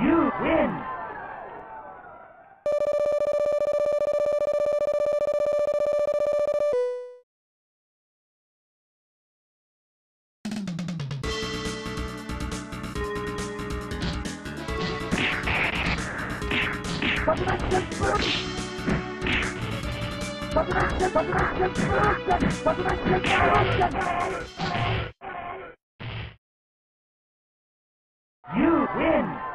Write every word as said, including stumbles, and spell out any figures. You win! You win!